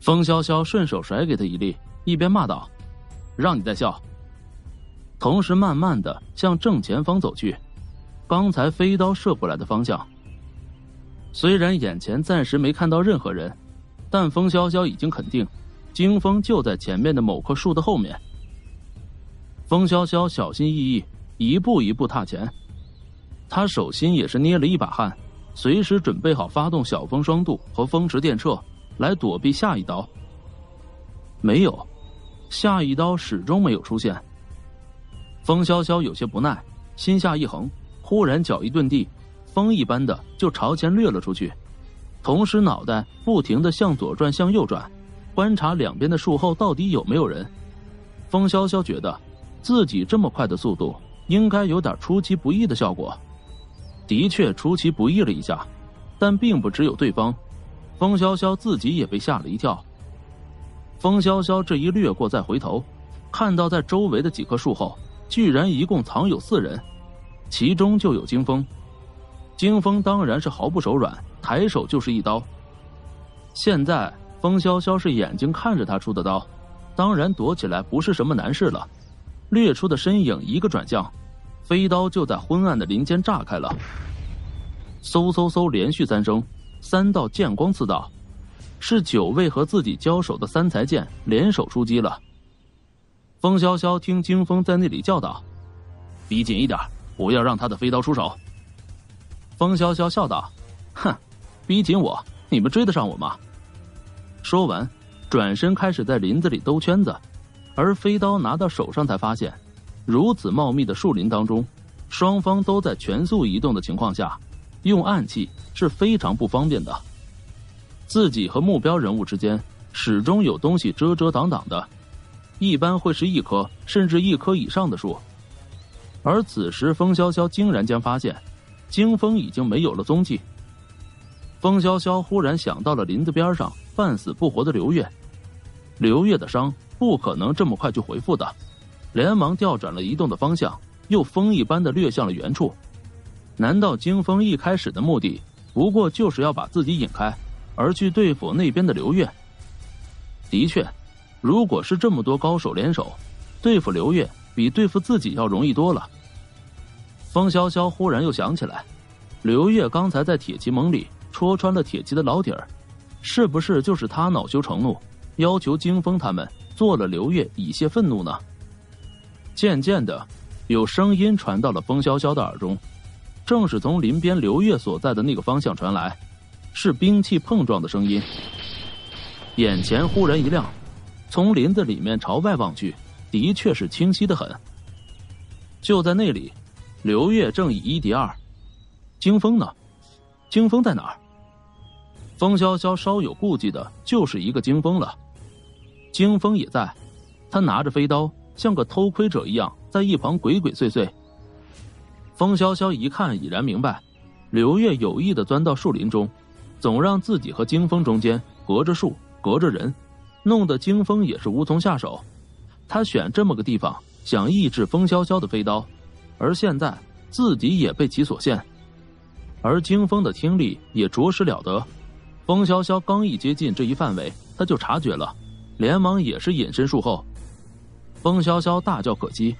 风潇潇顺手甩给他一粒，一边骂道：“让你在笑！”同时慢慢的向正前方走去，刚才飞刀射过来的方向。虽然眼前暂时没看到任何人，但风潇潇已经肯定，惊风就在前面的某棵树的后面。风潇潇小心翼翼，一步一步踏前，他手心也是捏了一把汗，随时准备好发动小风双渡和风驰电掣来躲避下一刀。没有，下一刀始终没有出现。风潇潇有些不耐，心下一横，忽然脚一顿地，风一般的就朝前掠了出去，同时脑袋不停地向左转向右转，观察两边的树后到底有没有人。风潇潇觉得自己这么快的速度应该有点出其不意的效果，的确出其不意了一下，但并不只有对方，风潇潇自己也被吓了一跳。风潇潇这一掠过再回头，看到在周围的几棵树后居然一共藏有4人，其中就有惊风。惊风当然是毫不手软，抬手就是一刀。现在风潇潇是眼睛看着他出的刀，当然躲起来不是什么难事了。掠出的身影一个转向，飞刀就在昏暗的林间炸开了，嗖嗖嗖连续3声，3道剑光刺到，是9位和自己交手的3才剑联手出击了。风潇潇听惊风在那里叫道：“逼近一点，不要让他的飞刀出手。”风潇潇笑道：“哼，逼近我，你们追得上我吗？”说完，转身开始在林子里兜圈子，而飞刀拿到手上才发现，如此茂密的树林当中，双方都在全速移动的情况下，用暗器是非常不方便的。自己和目标人物之间始终有东西遮遮挡挡的，一般会是1棵甚至1棵以上的树，而此时风潇潇竟然间发现，惊风已经没有了踪迹。风潇潇忽然想到了林子边上半死不活的刘月，刘月的伤不可能这么快就恢复的，连忙调转了移动的方向，又风一般的掠向了原处。难道惊风一开始的目的不过就是要把自己引开，而去对付那边的刘月？的确，如果是这么多高手联手，对付刘月比对付自己要容易多了。风潇潇忽然又想起来，刘月刚才在铁骑盟里戳穿了铁骑的老底儿，是不是就是他恼羞成怒，要求惊风他们做了刘月以泄愤怒呢？渐渐的，有声音传到了风潇潇的耳中，正是从林边刘月所在的那个方向传来，是兵器碰撞的声音。眼前忽然一亮，从林子里面朝外望去，的确是清晰的很。就在那里，刘月正以1敌2，惊风呢？惊风在哪儿？风潇潇稍有顾忌的就是一个惊风了。惊风也在，他拿着飞刀，像个偷窥者一样在一旁鬼鬼祟祟。风潇潇一看已然明白，刘月有意的钻到树林中，总让自己和惊风中间隔着树隔着人，弄得惊风也是无从下手。他选这么个地方想抑制风潇潇的飞刀，而现在自己也被其所限。而惊风的听力也着实了得，风潇潇刚一接近这一范围，他就察觉了，连忙也是隐身树后。风潇潇大叫可惜，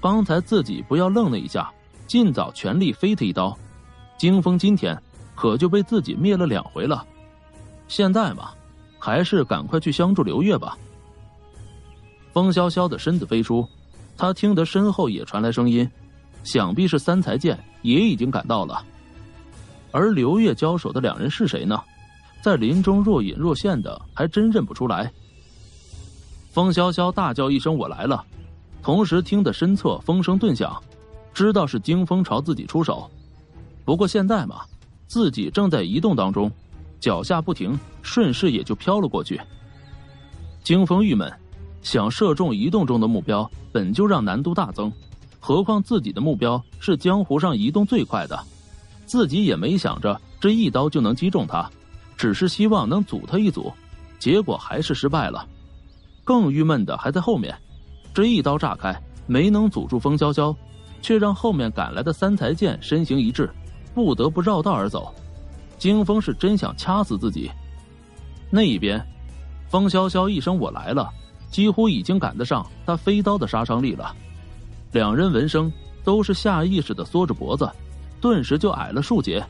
刚才自己不要愣那一下，尽早全力飞他一刀，惊风今天可就被自己灭了2回了。现在嘛，还是赶快去相助刘月吧。风潇潇的身子飞出，他听得身后也传来声音，想必是3才剑也已经赶到了。而刘月交手的2人是谁呢？在林中若隐若现的，还真认不出来。风潇潇大叫一声：“我来了！”同时听得身侧风声顿响，知道是惊风朝自己出手。不过现在嘛，自己正在移动当中，脚下不停，顺势也就飘了过去。惊风郁闷，想射中移动中的目标本就让难度大增，何况自己的目标是江湖上移动最快的，自己也没想着这一刀就能击中他，只是希望能阻他一阻，结果还是失败了。更郁闷的还在后面，这一刀炸开没能阻住风潇潇，却让后面赶来的3才剑身形一滞，不得不绕道而走。惊风是真想掐死自己。那一边方潇潇一声我来了，几乎已经赶得上他飞刀的杀伤力了。两人闻声都是下意识的缩着脖子，顿时就矮了数节。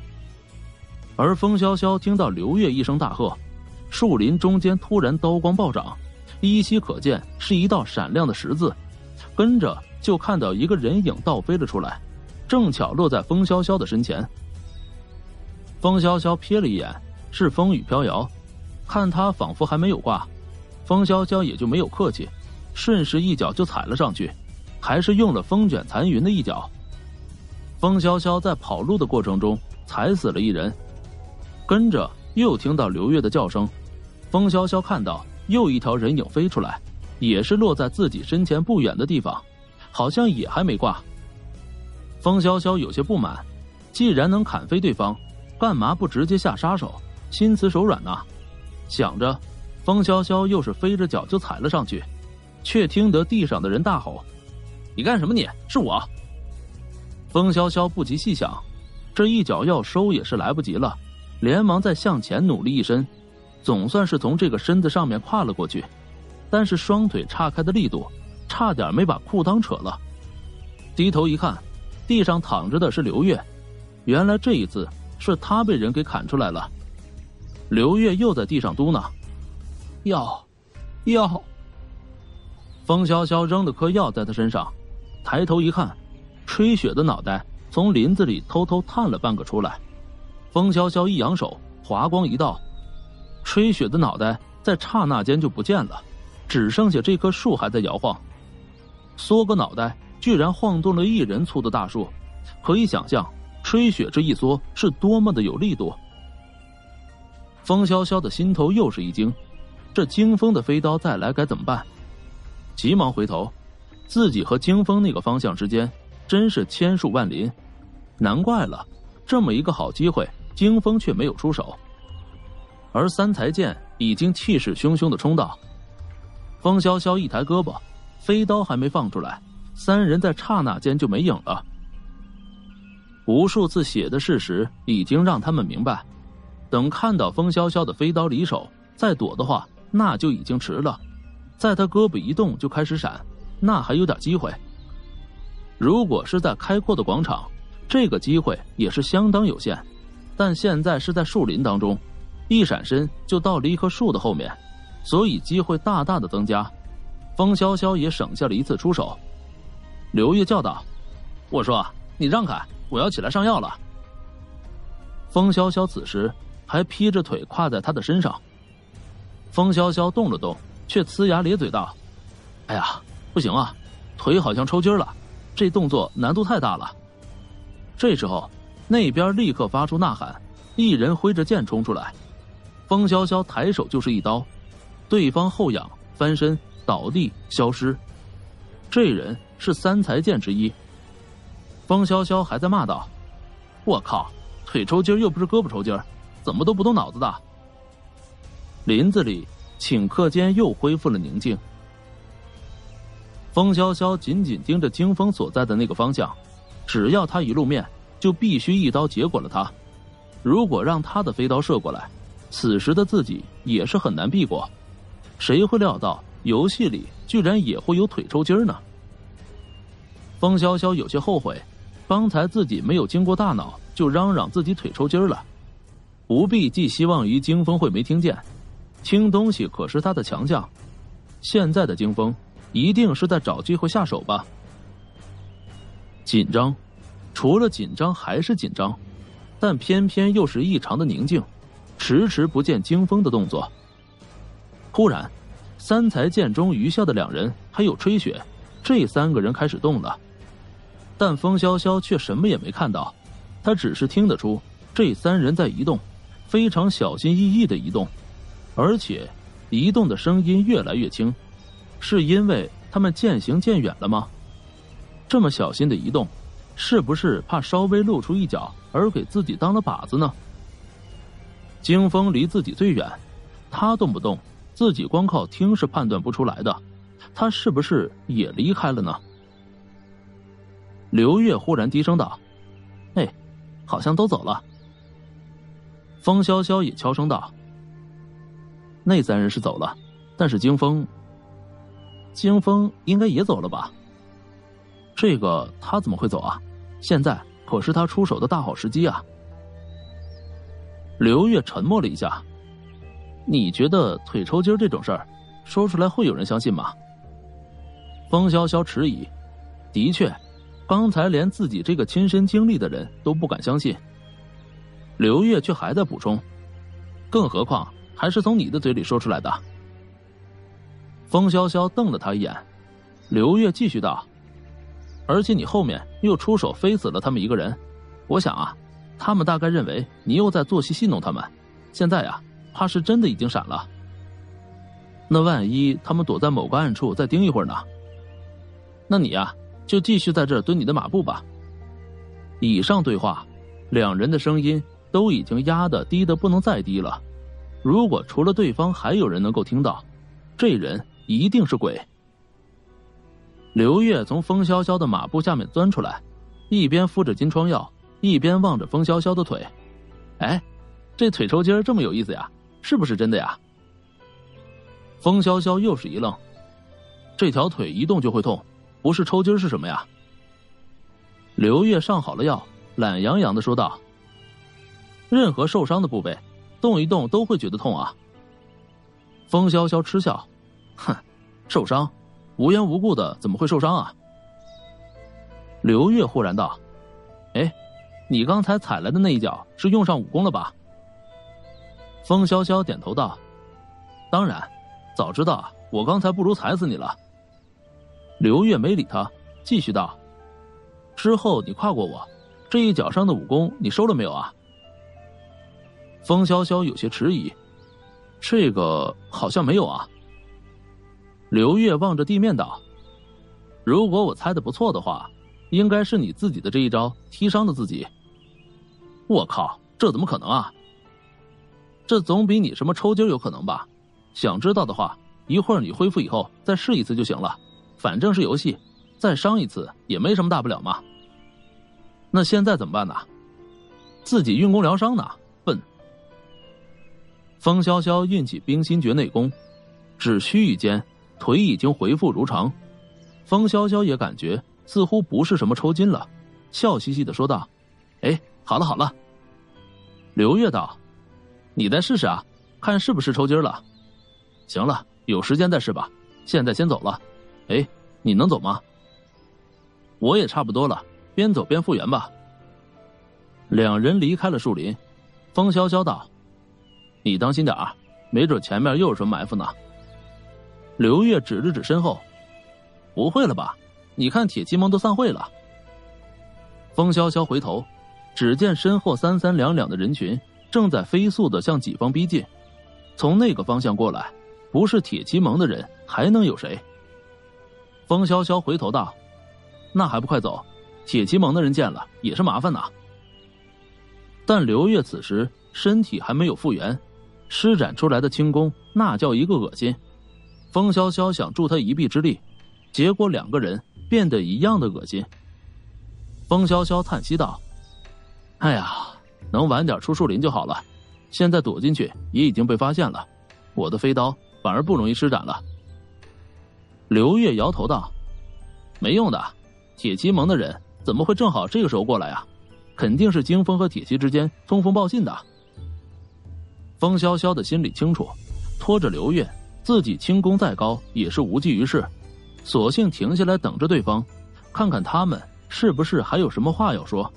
而风潇潇听到刘月一声大喝，树林中间突然刀光暴涨，依稀可见是一道闪亮的十字，跟着就看到一个人影倒飞了出来，正巧落在风潇潇的身前。风潇潇瞥了一眼，是风雨飘摇，看他仿佛还没有挂，风潇潇也就没有客气，顺势一脚就踩了上去，还是用了风卷残云的一脚。风潇潇在跑路的过程中踩死了一人，跟着又听到刘月的叫声，风潇潇看到又一条人影飞出来，也是落在自己身前不远的地方，好像也还没挂。风潇潇有些不满，既然能砍飞对方，干嘛不直接下杀手，心慈手软啊？想着，风潇潇又是飞着脚就踩了上去，却听得地上的人大吼：“你干什么你？是我！”风潇潇不及细想，这一脚要收也是来不及了，连忙再向前努力一伸，总算是从这个身子上面跨了过去，但是双腿岔开的力度差点没把裤裆扯了。低头一看，地上躺着的是刘月，原来这一次是他被人给砍出来了。刘月又在地上嘟囔：“药。”风潇潇扔了颗药在他身上，抬头一看，吹雪的脑袋从林子里偷偷探了半个出来。风潇潇一扬手，华光一道，吹雪的脑袋在刹那间就不见了，只剩下这棵树还在摇晃。缩个脑袋居然晃动了一人粗的大树，可以想象吹雪这一缩是多么的有力度。风潇潇的心头又是一惊，这惊风的飞刀再来该怎么办？急忙回头，自己和惊风那个方向之间真是千树万林，难怪了，这么一个好机会惊风却没有出手。而三才剑已经气势汹汹地冲到，风潇潇一抬胳膊，飞刀还没放出来，三人在刹那间就没影了。无数次写的事实已经让他们明白，等看到风潇潇的飞刀离手再躲的话，那就已经迟了。在他胳膊一动就开始闪，那还有点机会。如果是在开阔的广场，这个机会也是相当有限，但现在是在树林当中，一闪身就到了一棵树的后面，所以机会大大的增加。风潇潇也省下了一次出手。刘月叫道：“我说你让开，我要起来上药了。”风潇潇此时还劈着腿跨在他的身上。风潇潇动了动，却呲牙咧嘴道：“哎呀，不行啊，腿好像抽筋了，这动作难度太大了。”这时候那边立刻发出呐喊，一人挥着剑冲出来。风潇潇抬手就是一刀，对方后仰翻身倒地消失。这人是三才剑之一。风潇潇还在骂道：“我靠，腿抽筋又不是胳膊抽筋，怎么都不动脑子的？”林子里顷刻间又恢复了宁静。风潇潇紧紧盯着惊风所在的那个方向，只要他一露面，就必须一刀结果了他。如果让他的飞刀射过来，此时的自己也是很难避过。谁会料到游戏里居然也会有腿抽筋呢？风潇潇有些后悔，刚才自己没有经过大脑就嚷嚷自己腿抽筋了。不必寄希望于惊风会没听见，听东西可是他的强项。现在的惊风一定是在找机会下手吧。紧张，除了紧张还是紧张，但偏偏又是异常的宁静，迟迟不见惊风的动作。忽然三才剑中余下的两人还有吹雪，这三个人开始动了，但风潇潇却什么也没看到，他只是听得出这三人在移动，非常小心翼翼的移动，而且移动的声音越来越轻。是因为他们渐行渐远了吗？这么小心的移动，是不是怕稍微露出一脚而给自己当了靶子呢？惊风离自己最远，他动不动自己光靠听是判断不出来的，他是不是也离开了呢？刘月忽然低声道：“哎，好像都走了。”风潇潇也悄声道：“那三人是走了，但是京风应该也走了吧？这个他怎么会走啊？现在可是他出手的大好时机啊！刘月沉默了一下，你觉得腿抽筋这种事儿，说出来会有人相信吗？风潇潇迟疑，的确，刚才连自己这个亲身经历的人都不敢相信，刘月却还在补充，更何况还是从你的嘴里说出来的。风潇潇瞪了他一眼，刘月继续道：“而且你后面又出手飞死了他们一个人，我想啊，他们大概认为你又在做戏戏弄他们，现在呀，怕是真的已经闪了。那万一他们躲在某个暗处再盯一会儿呢？那你呀，就继续在这儿蹲你的马步吧。”以上对话，两人的声音都已经压得低得不能再低了，如果除了对方还有人能够听到，这人一定是鬼。刘月从风潇潇的马步下面钻出来，一边敷着金疮药，一边望着风潇潇的腿。哎，这腿抽筋这么有意思呀，是不是真的呀？风潇潇又是一愣，这条腿一动就会痛，不是抽筋是什么呀？刘月上好了药，懒洋洋地说道：“任何受伤的部位，动一动都会觉得痛啊。”风潇潇嗤笑：“哼，受伤？无缘无故的怎么会受伤啊？”刘月忽然道：“哎，你刚才踩来的那一脚是用上武功了吧？”风潇潇点头道：“当然，早知道啊，我刚才不如踩死你了。”刘月没理他，继续道：“之后你跨过我，这一脚上的武功你收了没有啊？”风潇潇有些迟疑：“这个好像没有啊。”刘月望着地面道：“如果我猜得不错的话，应该是你自己的这一招踢伤的自己。”我靠，这怎么可能啊？这总比你什么抽筋有可能吧？想知道的话，一会儿你恢复以后再试一次就行了，反正是游戏，再伤一次也没什么大不了嘛。那现在怎么办呢？自己运功疗伤呢？笨！风潇潇运起冰心诀内功，只须臾间，腿已经恢复如常。风潇潇也感觉似乎不是什么抽筋了，笑嘻嘻地说道：“哎，好了好了。”刘月道：“你再试试啊，看是不是抽筋了。”“行了，有时间再试吧，现在先走了。”“哎，你能走吗？”“我也差不多了，边走边复原吧。”两人离开了树林。风潇潇道：“你当心点啊，没准前面又有什么埋伏呢。”刘月指了指身后：“不会了吧？你看铁骑盟都散会了。”风潇潇回头，只见身后三三两两的人群正在飞速地向己方逼近，从那个方向过来，不是铁骑盟的人还能有谁？风潇潇回头道：“那还不快走，铁骑盟的人见了也是麻烦呐。”但刘月此时身体还没有复原，施展出来的轻功那叫一个恶心。风潇潇想助他一臂之力，结果两个人变得一样的恶心。风潇潇叹息道：“哎呀，能晚点出树林就好了，现在躲进去也已经被发现了，我的飞刀反而不容易施展了。”刘月摇头道：“没用的，铁骑盟的人怎么会正好这个时候过来啊？肯定是京风和铁骑之间通风报信的。”风潇潇的心里清楚，拖着刘月，自己轻功再高也是无济于事，索性停下来等着对方，看看他们是不是还有什么话要说。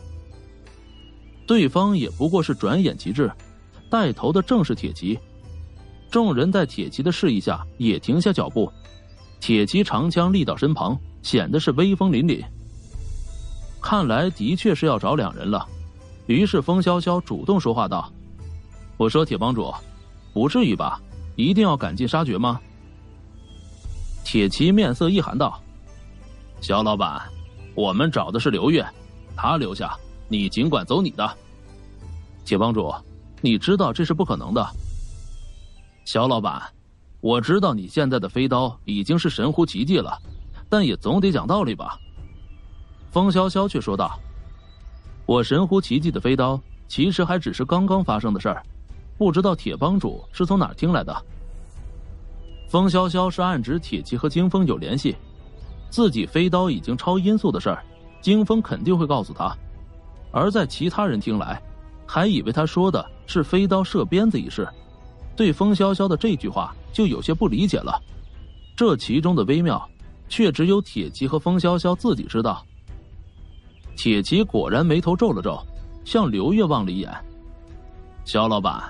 对方也不过是转眼即至，带头的正是铁骑。众人在铁骑的示意下也停下脚步，铁骑长枪立到身旁，显得是威风凛凛。看来的确是要找两人了，于是风潇潇主动说话道：“我说铁帮主，不至于吧？一定要赶尽杀绝吗？”铁骑面色一寒道：“肖老板，我们找的是刘月，他留下，你尽管走你的。铁帮主，你知道这是不可能的。肖老板，我知道你现在的飞刀已经是神乎其技了，但也总得讲道理吧。”风潇潇却说道：“我神乎其技的飞刀，其实还只是刚刚发生的事儿，不知道铁帮主是从哪儿听来的。”风潇潇是暗指铁骑和京风有联系，自己飞刀已经超音速的事儿，京风肯定会告诉他。而在其他人听来，还以为他说的是飞刀射鞭子一事，对风潇潇的这句话就有些不理解了。这其中的微妙，却只有铁骑和风潇潇自己知道。铁骑果然眉头皱了皱，向刘月望了一眼。肖老板，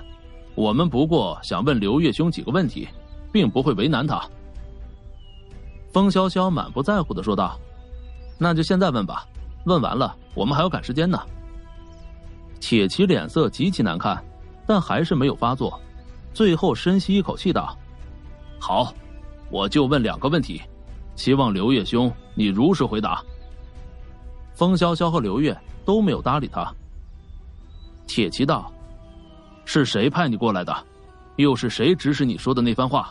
我们不过想问刘月兄几个问题，并不会为难他。风潇潇满不在乎地说道：“那就现在问吧，问完了我们还要赶时间呢。”铁骑脸色极其难看，但还是没有发作，最后深吸一口气道：“好，我就问两个问题，希望刘月兄你如实回答。”风潇潇和刘月都没有搭理他。铁骑道：“是谁派你过来的？又是谁指使你说的那番话？”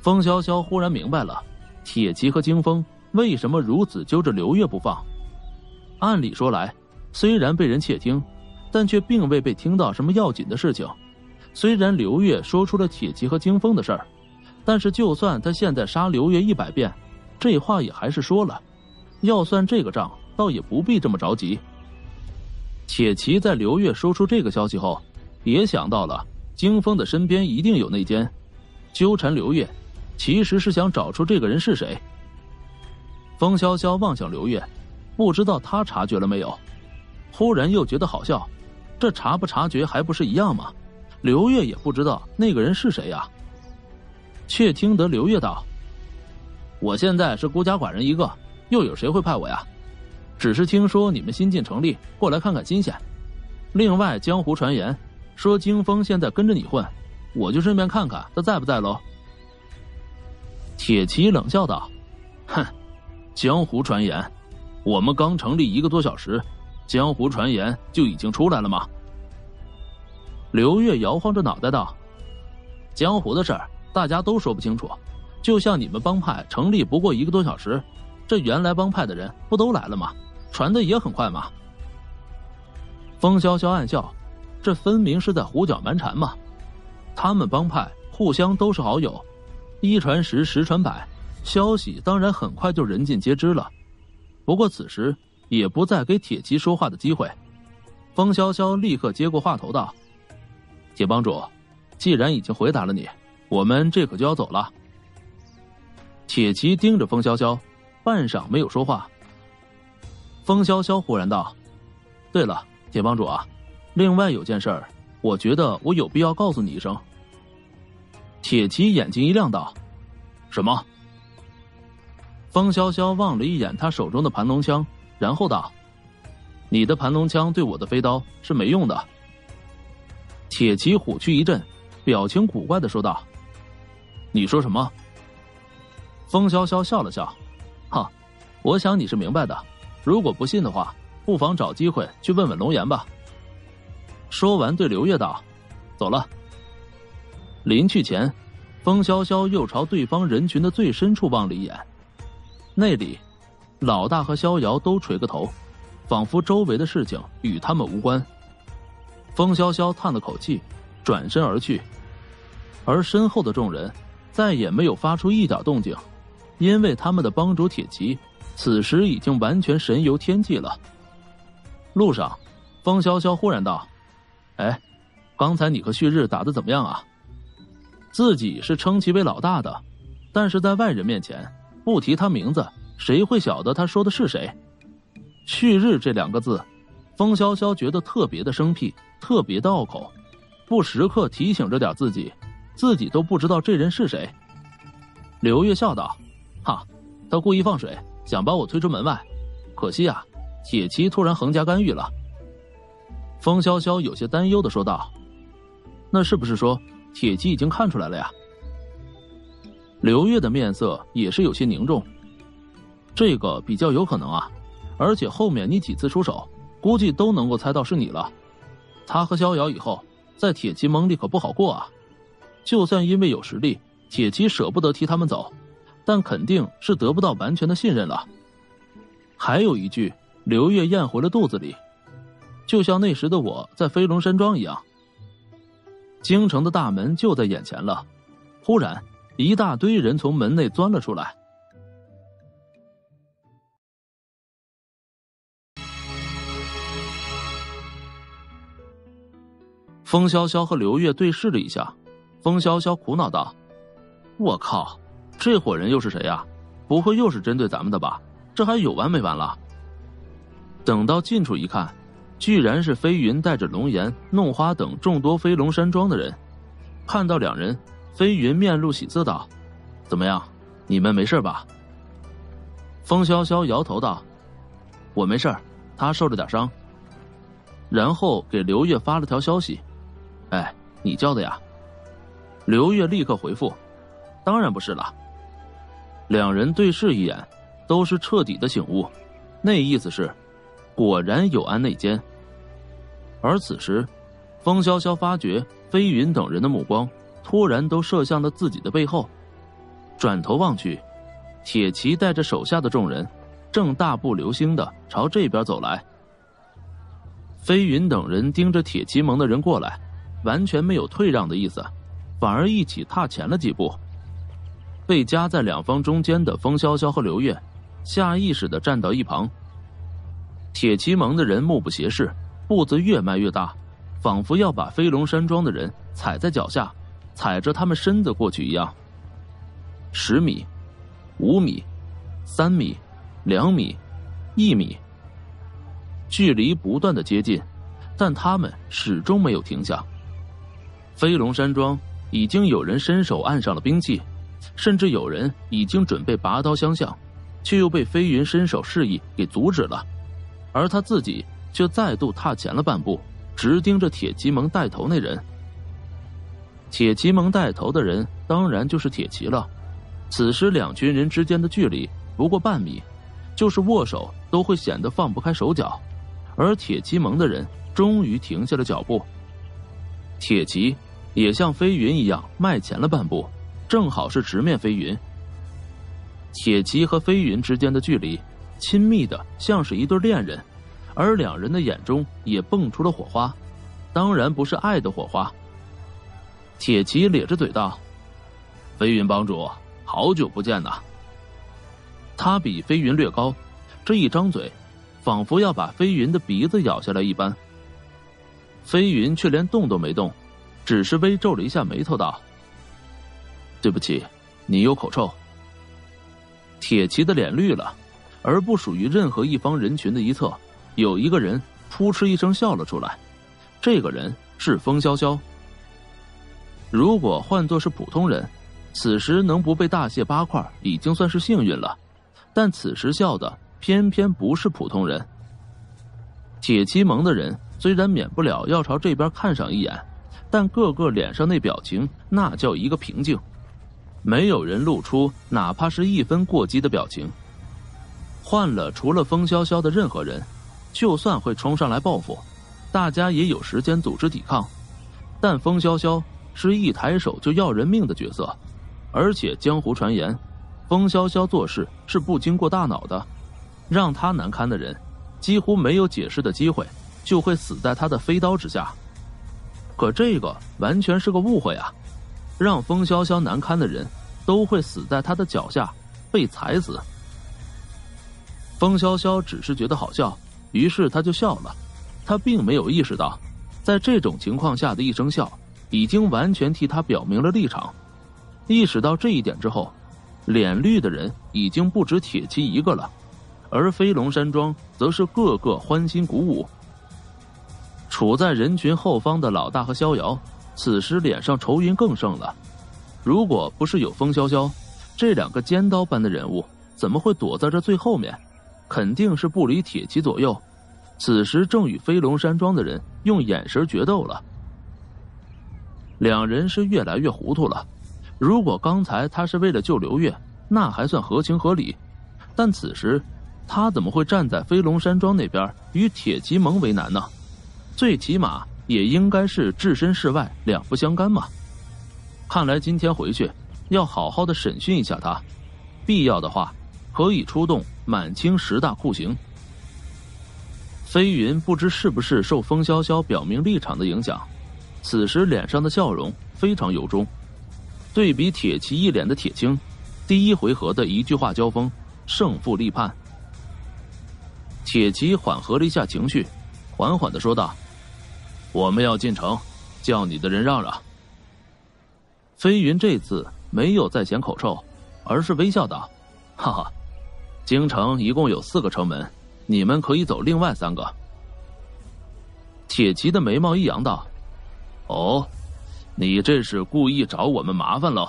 风潇潇忽然明白了，铁骑和京风为什么如此揪着刘月不放。按理说来，虽然被人窃听，但却并未被听到什么要紧的事情。虽然刘月说出了铁骑和京风的事儿，但是就算他现在杀刘月100遍，这话也还是说了。要算这个账，倒也不必这么着急。铁骑在刘月说出这个消息后，也想到了京风的身边一定有内奸，纠缠刘月。其实是想找出这个人是谁。风潇潇望向刘月，不知道他察觉了没有，忽然又觉得好笑，这察不察觉还不是一样吗？刘月也不知道那个人是谁呀。却听得刘月道：“我现在是孤家寡人一个，又有谁会派我呀？只是听说你们新进城里，过来看看新鲜。另外江湖传言说京风现在跟着你混，我就顺便看看他在不在喽。”铁骑冷笑道：“哼，江湖传言，我们刚成立1个多小时，江湖传言就已经出来了吗？”刘月摇晃着脑袋道：“江湖的事儿大家都说不清楚，就像你们帮派成立不过1个多小时，这原来帮派的人不都来了吗？传的也很快吗？”风潇潇暗笑，这分明是在胡搅蛮缠嘛。他们帮派互相都是好友，1传10，10传百，消息当然很快就人尽皆知了。不过此时也不再给铁骑说话的机会，风潇潇立刻接过话头道：“铁帮主，既然已经回答了你，我们这可就要走了。”铁骑盯着风潇潇，半晌没有说话。风潇潇忽然道：“对了，铁帮主啊，另外有件事儿，我觉得我有必要告诉你一声。”铁骑眼睛一亮道：“什么？”风潇潇望了一眼他手中的盘龙枪，然后道：“你的盘龙枪对我的飞刀是没用的。”铁骑虎躯一震，表情古怪的说道：“你说什么？”风潇潇笑了笑：“哈，我想你是明白的。如果不信的话，不妨找机会去问问龙岩吧。”说完对刘月道：“走了。”临去前，风潇潇又朝对方人群的最深处望了一眼，那里老大和逍遥都垂个头，仿佛周围的事情与他们无关。风潇潇叹了口气，转身而去，而身后的众人再也没有发出一点动静，因为他们的帮主铁骑此时已经完全神游天际了。路上，风潇潇忽然道：“哎，刚才你和旭日打得怎么样啊？”自己是称其为老大的，但是在外人面前不提他名字，谁会晓得他说的是谁？旭日这2个字，风潇潇觉得特别的生僻，特别的拗口，不时刻提醒着点自己都不知道这人是谁。刘月笑道：“哈，他故意放水，想把我推出门外，可惜啊，铁骑突然横加干预了。”风潇潇有些担忧地说道：“那是不是说铁骑已经看出来了呀？”刘月的面色也是有些凝重。这个比较有可能啊，而且后面你几次出手，估计都能够猜到是你了。他和逍遥以后在铁骑蒙里可不好过啊。就算因为有实力，铁骑舍不得提他们走，但肯定是得不到完全的信任了。还有一句，刘月咽回了肚子里，就像那时的我在飞龙山庄一样。京城的大门就在眼前了，忽然，一大堆人从门内钻了出来。风潇潇和刘月对视了一下，风潇潇苦恼道：“我靠，这伙人又是谁呀？不会又是针对咱们的吧？这还有完没完了？”等到近处一看，居然是飞云带着龙岩、弄花等众多飞龙山庄的人。看到两人，飞云面露喜色道：“怎么样，你们没事吧？”风潇潇摇头道：“我没事，他受了点伤。”然后给刘月发了条消息：“哎，你叫的呀？”刘月立刻回复：“当然不是了。”两人对视一眼，都是彻底的醒悟，那意思是果然有安内奸。而此时，风潇潇发觉飞云等人的目光突然都射向了自己的背后，转头望去，铁骑带着手下的众人正大步流星的朝这边走来。飞云等人盯着铁骑盟的人过来，完全没有退让的意思，反而一起踏前了几步。被夹在两方中间的风潇潇和刘月下意识的站到一旁。铁骑盟的人目不斜视，步子越迈越大，仿佛要把飞龙山庄的人踩在脚下，踩着他们身子过去一样。10米、5米、3米、2米、1米，距离不断的接近，但他们始终没有停下。飞龙山庄已经有人伸手按上了兵器，甚至有人已经准备拔刀相向，却又被飞云伸手示意给阻止了。而他自己却再度踏前了半步，直盯着铁骑盟带头那人。铁骑盟带头的人当然就是铁骑了。此时两群人之间的距离不过半米，就是握手都会显得放不开手脚。而铁骑盟的人终于停下了脚步，铁骑也像飞云一样迈前了半步，正好是直面飞云。铁骑和飞云之间的距离亲密的像是一对恋人，而两人的眼中也蹦出了火花，当然不是爱的火花。铁骑咧着嘴道：“飞云帮主，好久不见呐。”他比飞云略高，这一张嘴仿佛要把飞云的鼻子咬下来一般。飞云却连动都没动，只是微皱了一下眉头道：“对不起，你有口臭。”铁骑的脸绿了，而不属于任何一方人群的一侧，有一个人扑哧一声笑了出来。这个人是风潇潇。如果换作是普通人，此时能不被大卸八块已经算是幸运了，但此时笑的偏偏不是普通人。铁骑盟的人虽然免不了要朝这边看上一眼，但个个脸上那表情那叫一个平静，没有人露出哪怕是一分过激的表情。换了除了风潇潇的任何人，就算会冲上来报复，大家也有时间组织抵抗，但风潇潇是一抬手就要人命的角色。而且江湖传言，风潇潇做事是不经过大脑的，让他难堪的人几乎没有解释的机会，就会死在他的飞刀之下。可这个完全是个误会啊，让风潇潇难堪的人都会死在他的脚下被踩死。风潇潇只是觉得好笑，于是他就笑了。他并没有意识到，在这种情况下的一声笑已经完全替他表明了立场。意识到这一点之后，脸绿的人已经不止铁骑一个了，而飞龙山庄则是个个欢欣鼓舞。处在人群后方的老大和逍遥此时脸上愁云更盛了。如果不是有风潇潇这两个尖刀般的人物，怎么会躲在这最后面？肯定是不离铁骑左右，此时正与飞龙山庄的人用眼神决斗了。两人是越来越糊涂了，如果刚才他是为了救刘月，那还算合情合理，但此时他怎么会站在飞龙山庄那边与铁骑盟为难呢？最起码也应该是置身事外，两不相干嘛。看来今天回去要好好的审讯一下他，必要的话可以出动满清10大酷刑。飞云不知是不是受风潇潇表明立场的影响，此时脸上的笑容非常由衷。对比铁骑一脸的铁青，第一回合的一句话交锋，胜负立判。铁骑缓和了一下情绪，缓缓地说道：“我们要进城，叫你的人让让。”飞云这次没有再显口臭，而是微笑道：“哈哈，京城一共有4个城门，你们可以走另外3个。”铁骑的眉毛一扬道：“哦，你这是故意找我们麻烦喽？”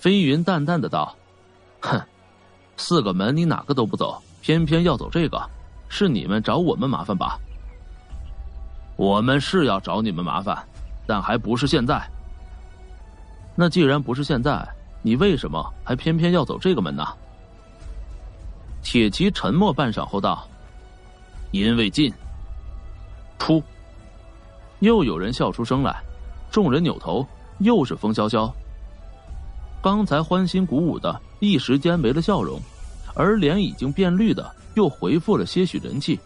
飞云淡淡的道：“哼，4个门你哪个都不走，偏偏要走这个，是你们找我们麻烦吧？”“我们是要找你们麻烦，但还不是现在。”“那既然不是现在，你为什么还偏偏要走这个门呢？”铁骑沉默半晌后道：“因为近。”噗！又有人笑出声来，众人扭头，又是风萧萧。刚才欢欣鼓舞的，一时间没了笑容，而脸已经变绿的，又恢复了些许人气。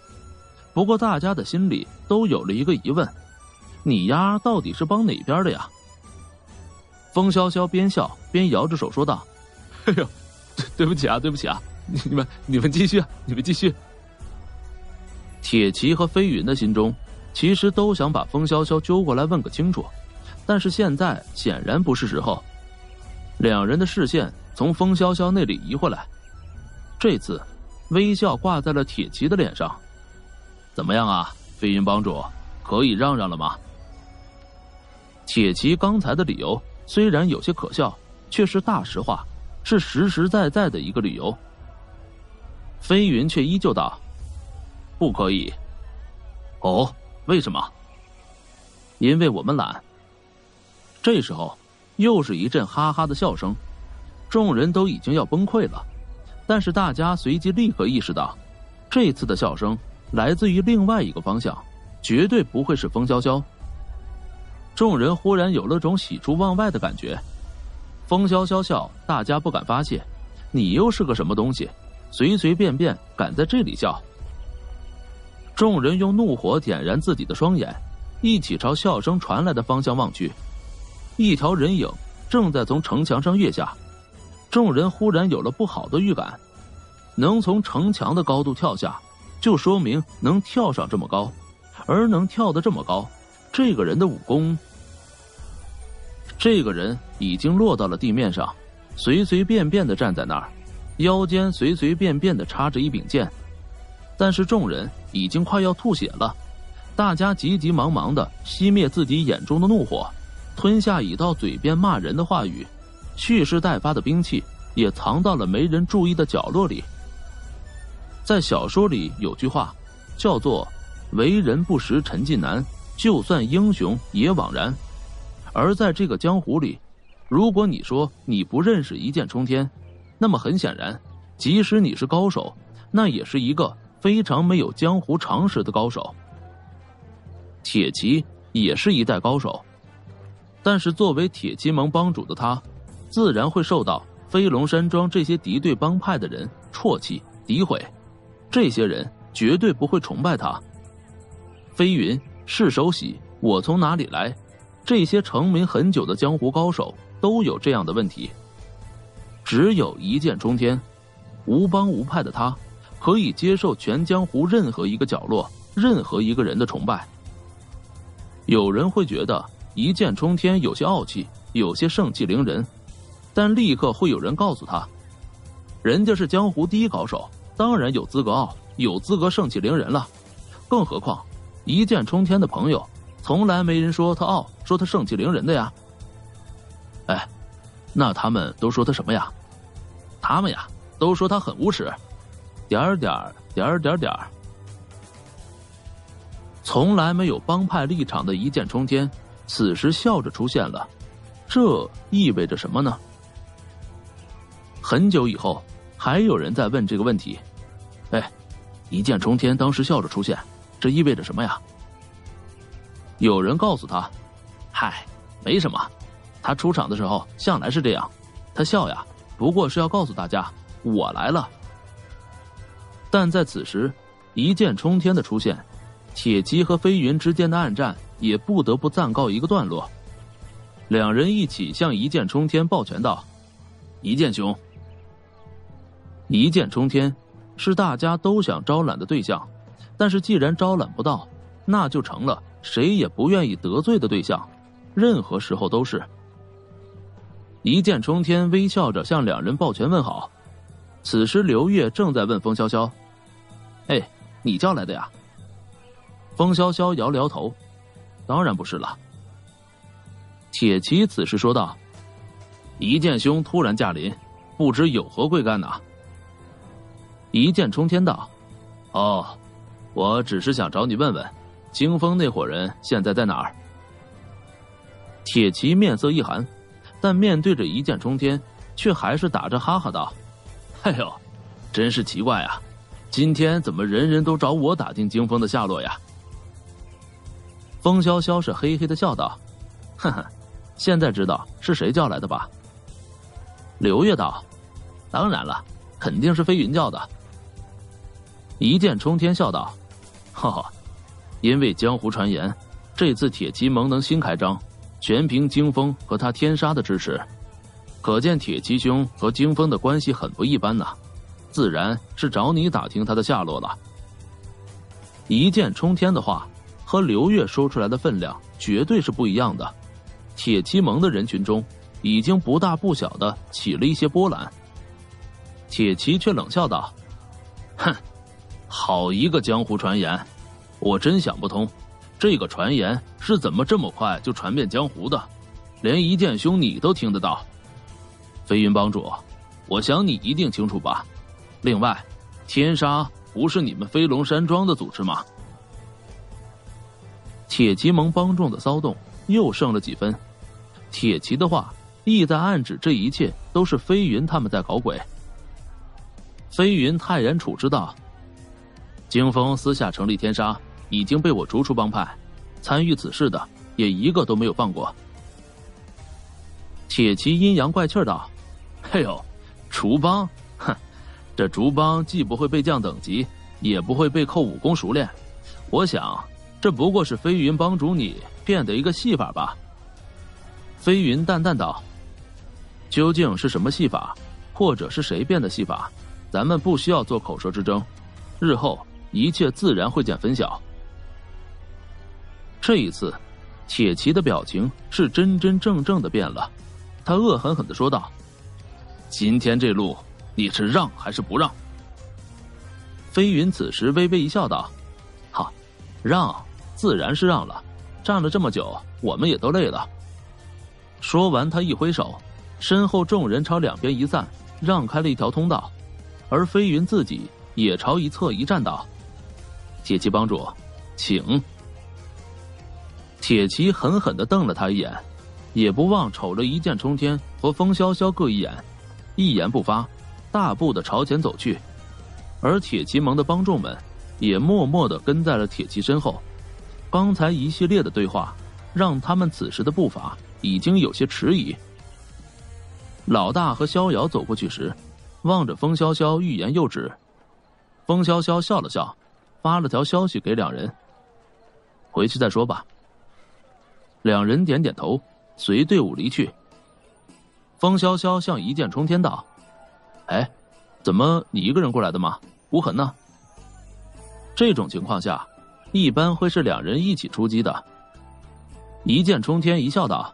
不过大家的心里都有了一个疑问：你丫到底是帮哪边的呀？风萧萧边笑边摇着手说道：“哎呦，对不起啊，你们继续啊，你们继续。”铁骑和飞云的心中其实都想把风萧萧揪过来问个清楚，但是现在显然不是时候。两人的视线从风萧萧那里移回来，这次微笑挂在了铁骑的脸上。“怎么样啊，飞云帮主，可以让让了吗？”铁骑刚才的理由虽然有些可笑，却是大实话，是实实在在的一个理由。飞云却依旧道：“不可以。”“哦，为什么？”“因为我们懒。”这时候又是一阵哈哈的笑声，众人都已经要崩溃了，但是大家随即立刻意识到，这次的笑声来自于另外一个方向，绝对不会是风萧萧。众人忽然有了种喜出望外的感觉。风萧萧笑，大家不敢发泄，你又是个什么东西，随随便便敢在这里笑？众人用怒火点燃自己的双眼，一起朝笑声传来的方向望去。一条人影正在从城墙上跃下，众人忽然有了不好的预感，能从城墙的高度跳下，就说明能跳上这么高，而能跳得这么高，这个人的武功……这个人已经落到了地面上，随随便便地站在那儿，腰间随随便便地插着一柄剑。但是众人已经快要吐血了，大家急急忙忙地熄灭自己眼中的怒火，吞下已到嘴边骂人的话语，蓄势待发的兵器也藏到了没人注意的角落里。在小说里有句话叫做“为人不识陈近南，就算英雄也枉然”，而在这个江湖里，如果你说你不认识一剑冲天，那么很显然，即使你是高手，那也是一个非常没有江湖常识的高手。铁骑也是一代高手，但是作为铁骑盟帮主的他，自然会受到飞龙山庄这些敌对帮派的人唾弃诋毁，这些人绝对不会崇拜他。飞云是手洗我从哪里来，这些成名很久的江湖高手都有这样的问题。只有一剑冲天，无帮无派的他，可以接受全江湖任何一个角落、任何一个人的崇拜。有人会觉得一剑冲天有些傲气，有些盛气凌人，但立刻会有人告诉他，人家是江湖第一高手，当然有资格傲，有资格盛气凌人了。更何况，一剑冲天的朋友，从来没人说他傲，说他盛气凌人的呀。哎，那他们都说他什么呀？他们呀，都说他很无耻，……从来没有帮派立场的一剑冲天，此时笑着出现了，这意味着什么呢？很久以后，还有人在问这个问题。哎，一剑冲天当时笑着出现，这意味着什么呀？有人告诉他：“嗨，没什么，他出场的时候向来是这样，他笑呀，不过是要告诉大家，我来了。”但在此时，一剑冲天的出现，铁骑和飞云之间的暗战也不得不暂告一个段落。两人一起向一剑冲天抱拳道：“一剑兄！”一剑冲天是大家都想招揽的对象，但是既然招揽不到，那就成了谁也不愿意得罪的对象，任何时候都是。一剑冲天微笑着向两人抱拳问好。此时刘烨正在问风潇潇：“哎，你叫来的呀？”风潇潇摇摇头：“当然不是了。”铁骑此时说道：“一剑兄突然驾临，不知有何贵干呢？”一剑冲天道：“哦，我只是想找你问问，清风那伙人现在在哪儿？”铁骑面色一寒，但面对着一剑冲天，却还是打着哈哈道：“哎呦，真是奇怪啊！今天怎么人人都找我打听惊风的下落呀？”风潇潇是嘿嘿的笑道：“哼哼，现在知道是谁叫来的吧？”刘烨道：“当然了，肯定是飞云叫的。”一剑冲天笑道：“哈哈，因为江湖传言，这次铁骑盟能新开张，全凭惊风和他天杀的支持，可见铁骑兄和惊风的关系很不一般呐，自然是找你打听他的下落了。”一剑冲天的话和刘烨说出来的分量绝对是不一样的。铁骑盟的人群中已经不大不小的起了一些波澜。铁骑却冷笑道：“哼，好一个江湖传言，我真想不通，这个传言是怎么这么快就传遍江湖的？连一剑兄你都听得到。飞云帮主，我想你一定清楚吧？另外，天杀不是你们飞龙山庄的组织吗？”铁骑盟帮众的骚动又剩了几分，铁骑的话意在暗指这一切都是飞云他们在搞鬼。飞云泰然处之道：“惊风私下成立天杀，已经被我逐出帮派，参与此事的也一个都没有放过。”铁骑阴阳怪气道：“哎呦，竹帮，哼，这竹帮既不会被降等级，也不会被扣武功熟练，我想这不过是飞云帮主你变的一个戏法吧？”飞云淡淡道：“究竟是什么戏法，或者是谁变的戏法，咱们不需要做口舌之争，日后一切自然会见分晓。”这一次，铁骑的表情是真真正正的变了，他恶狠狠地说道：“今天这路，你是让还是不让？”飞云此时微微一笑道：“好，让，自然是让了。站了这么久，我们也都累了。”说完，他一挥手，身后众人朝两边一散，让开了一条通道，而飞云自己也朝一侧一站道：“铁骑帮主，请。”铁骑狠狠地瞪了他一眼，也不忘瞅了一剑冲天和风潇潇各一眼，一言不发，大步地朝前走去。而铁骑盟的帮众们也默默地跟在了铁骑身后。刚才一系列的对话让他们此时的步伐已经有些迟疑。老大和逍遥走过去时，望着风潇潇欲言又止。风潇潇笑了笑，发了条消息给两人：“回去再说吧。”两人点点头，随队伍离去。风潇潇向一剑冲天道：“哎，怎么你一个人过来的吗？无痕呢？”这种情况下一般会是两人一起出击的。一剑冲天一笑道：“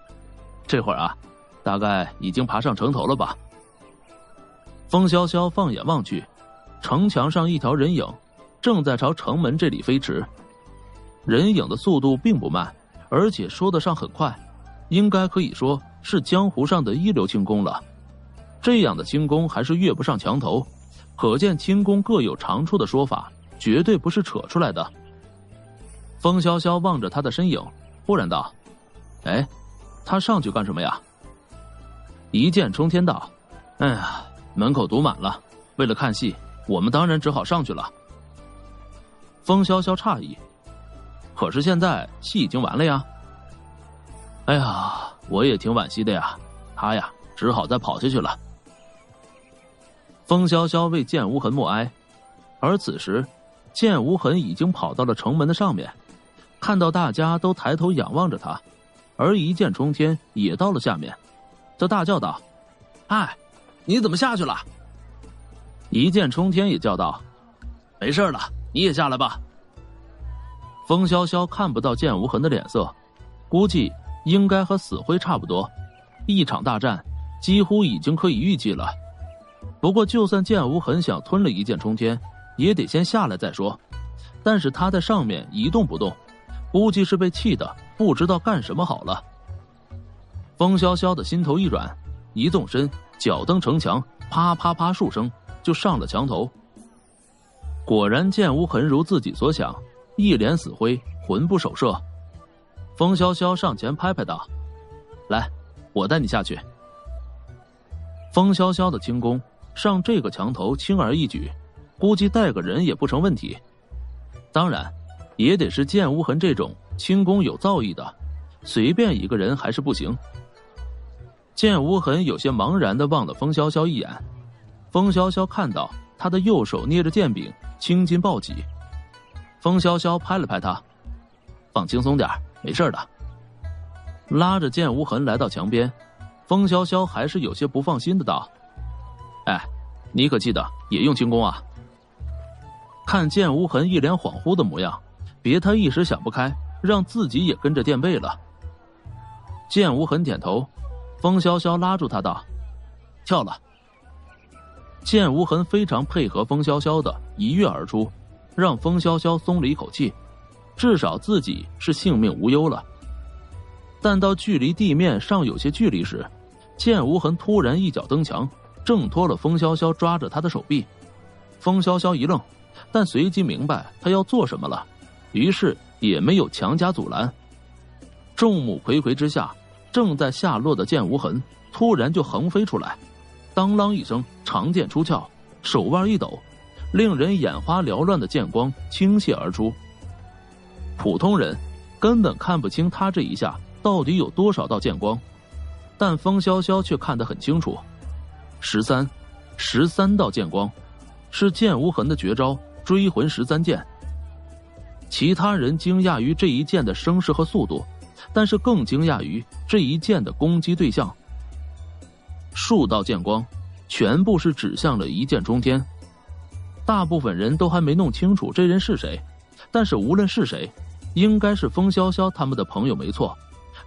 这会儿啊，大概已经爬上城头了吧。”风潇潇放眼望去，城墙上一条人影正在朝城门这里飞驰，人影的速度并不慢，而且说得上很快，应该可以说是江湖上的一流轻功了。这样的轻功还是越不上墙头，可见轻功各有长处的说法绝对不是扯出来的。风潇潇望着他的身影，忽然道：“哎，他上去干什么呀？”一剑冲天道：“哎呀，门口堵满了，为了看戏，我们当然只好上去了。”风潇潇诧异：“可是现在戏已经完了呀。”“哎呀，我也挺惋惜的呀，他呀只好再跑下去了。”风潇潇为剑无痕默哀。而此时剑无痕已经跑到了城门的上面，看到大家都抬头仰望着他，而一剑冲天也到了下面，他大叫道：“哎，你怎么下去了？”一剑冲天也叫道：“没事了，你也下来吧。”风萧萧看不到剑无痕的脸色，估计应该和死灰差不多。一场大战几乎已经可以预计了。不过就算剑无痕想吞了一剑冲天，也得先下来再说。但是他在上面一动不动，估计是被气得不知道干什么好了。风萧萧的心头一软，一纵身，脚蹬城墙，啪啪啪数声就上了墙头。果然剑无痕如自己所想，一脸死灰，魂不守舍。风萧萧上前拍拍道：“来，我带你下去。”风萧萧的轻功上这个墙头轻而易举，估计带个人也不成问题。当然也得是剑无痕这种轻功有造诣的，随便一个人还是不行。剑无痕有些茫然地望了风萧萧一眼，风萧萧看到他的右手捏着剑柄，青筋暴起。风萧萧拍了拍他：“放轻松点，没事的。”拉着剑无痕来到墙边，风萧萧还是有些不放心的道：“哎，你可记得也用轻功啊？”看剑无痕一脸恍惚的模样，别他一时想不开，让自己也跟着垫背了。剑无痕点头，风萧萧拉住他道：“跳了。”剑无痕非常配合风萧萧的一跃而出，让风萧萧松了一口气，至少自己是性命无忧了。但到距离地面尚有些距离时，剑无痕突然一脚蹬墙，挣脱了风萧萧抓着他的手臂。风萧萧一愣，但随即明白他要做什么了，于是也没有强加阻拦。众目睽睽之下，正在下落的剑无痕突然就横飞出来，当啷一声，长剑出鞘，手腕一抖，令人眼花缭乱的剑光倾泻而出。普通人根本看不清他这一下到底有多少道剑光，但风萧萧却看得很清楚，13道剑光，是剑无痕的绝招追魂13剑。其他人惊讶于这一剑的声势和速度，但是更惊讶于这一剑的攻击对象。数道剑光全部是指向了一剑冲天，大部分人都还没弄清楚这人是谁，但是无论是谁，应该是风萧萧他们的朋友没错。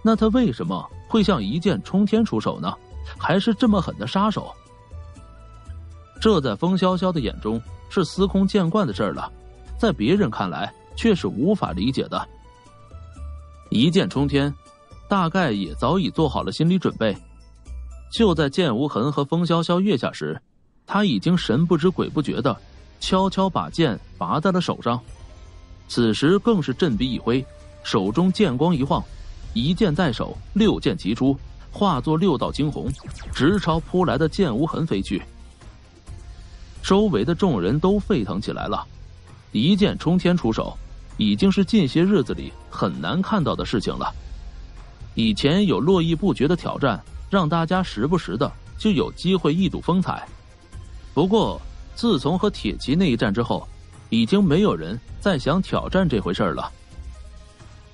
那他为什么会向一剑冲天出手呢？还是这么狠的杀手？这在风萧萧的眼中是司空见惯的事儿了，在别人看来却是无法理解的。一剑冲天大概也早已做好了心理准备，就在剑无痕和风萧萧跃下时，他已经神不知鬼不觉的悄悄把剑拔在了手上。此时更是振臂一挥，手中剑光一晃，一剑在手，六剑齐出，化作6道惊鸿，直朝扑来的剑无痕飞去。周围的众人都沸腾起来了，一剑冲天出手已经是近些日子里很难看到的事情了。以前有络绎不绝的挑战，让大家时不时的就有机会一睹风采，不过自从和铁骑那一战之后，已经没有人再想挑战这回事了。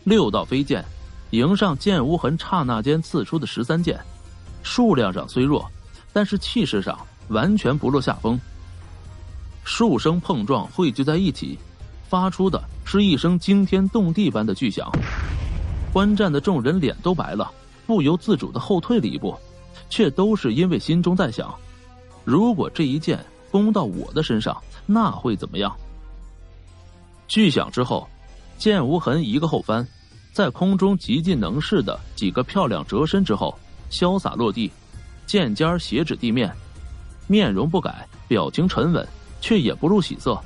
6道飞剑迎上剑无痕刹那间刺出的13剑，数量上虽弱，但是气势上完全不落下风。数声碰撞汇聚在一起，发出的是一声惊天动地般的巨响。观战的众人脸都白了，不由自主地后退了一步，却都是因为心中在想，如果这一剑攻到我的身上，那会怎么样？巨响之后，剑无痕一个后翻，在空中极尽能事的几个漂亮折身之后，潇洒落地，剑尖斜指地面，面容不改，表情沉稳，却也不露喜色，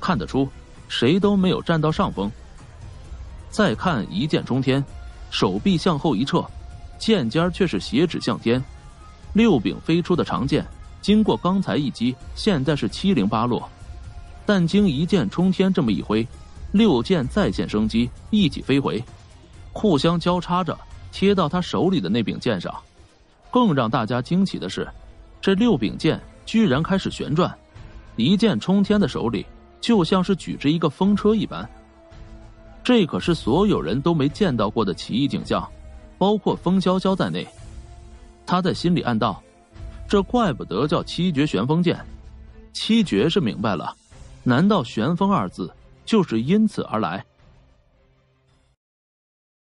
看得出谁都没有占到上风。再看一剑冲天，手臂向后一撤，剑尖却是斜指向天，6柄飞出的长剑经过刚才一击，现在是七零八落，但经一剑冲天这么一挥，6剑再现生机，一起飞回，互相交叉着贴到他手里的那柄剑上。更让大家惊奇的是，这6柄剑居然开始旋转，一剑冲天的手里就像是举着一个风车一般。这可是所有人都没见到过的奇异景象，包括风潇潇在内。他在心里暗道：这怪不得叫七绝玄风剑。七绝是明白了，难道玄风二字就是因此而来？